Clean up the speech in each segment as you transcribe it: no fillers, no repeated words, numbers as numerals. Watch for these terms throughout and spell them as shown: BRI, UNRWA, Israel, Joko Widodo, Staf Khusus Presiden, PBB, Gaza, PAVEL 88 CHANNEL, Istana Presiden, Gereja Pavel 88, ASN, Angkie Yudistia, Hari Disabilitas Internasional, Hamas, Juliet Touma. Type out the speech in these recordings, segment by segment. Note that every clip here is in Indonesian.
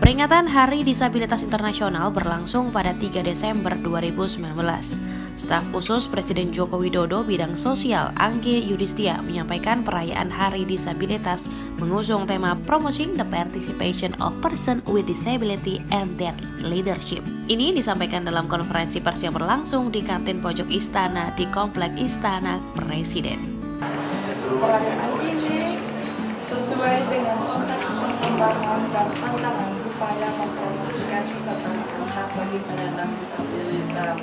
Peringatan Hari Disabilitas Internasional berlangsung pada 3 Desember 2019. Staf khusus Presiden Joko Widodo bidang sosial Angkie Yudistia menyampaikan perayaan Hari Disabilitas mengusung tema Promoting the Participation of Persons with Disability and Their Leadership. Ini disampaikan dalam konferensi pers yang berlangsung di kantin pojok istana di Komplek Istana Presiden. Perayaan ini sesuai dengan konteks perkembangan dan tantangan upaya mempromosikan kesetaraan hak bagi penyandang disabilitas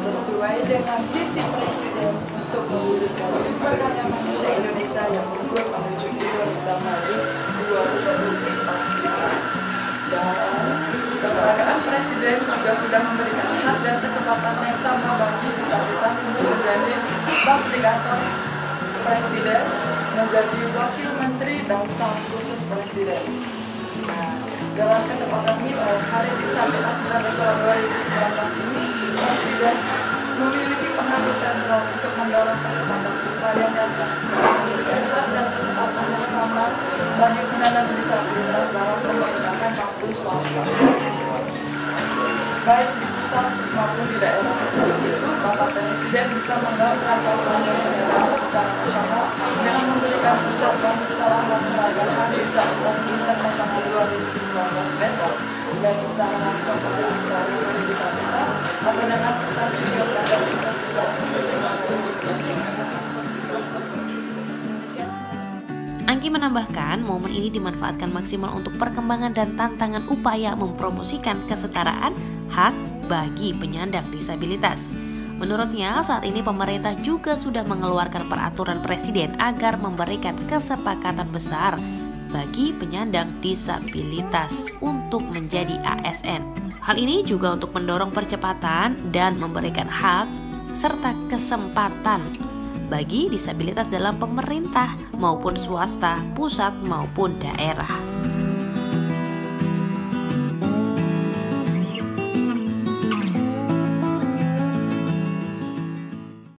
sesuai dengan visi Presiden untuk mewujudkan sumber daya manusia Indonesia yang mengukur menuju Indonesia Maju 2024. Dan keberadaan Presiden juga sudah memberikan hak dan kesempatan yang sama bagi disabilitas untuk menjadi staf di kantor Presiden, menjadi Wakil Menteri dan Staf Khusus Presiden. Dalam kesempatan Hari Disabilitas Internasional 2019 ini, Presiden memiliki pengharusan untuk mendorong percepatan upaya nyata memberikan hak dan kesempatan yang sama bagi penyandang disabilitas dalam pemerintah maupun swasta, baik di pusat maupun di daerah. Itu Bapak Presiden bisa mendorong percepatan secara nasional dengan memberikan ucapan selamat terhadap Hari Disabilitas Internasional 2019 besok, dan secara langsung berbicara tentang disabilitas menggunakan pesan video terhadap disabilitas. Angkie menambahkan, momen ini dimanfaatkan maksimal untuk perkembangan dan tantangan upaya mempromosikan kesetaraan hak bagi penyandang disabilitas. Menurutnya, saat ini pemerintah juga sudah mengeluarkan peraturan presiden agar memberikan kesepakatan besar bagi penyandang disabilitas untuk menjadi ASN. Hal ini juga untuk mendorong percepatan dan memberikan hak serta kesempatan bagi disabilitas dalam pemerintah maupun swasta, pusat maupun daerah.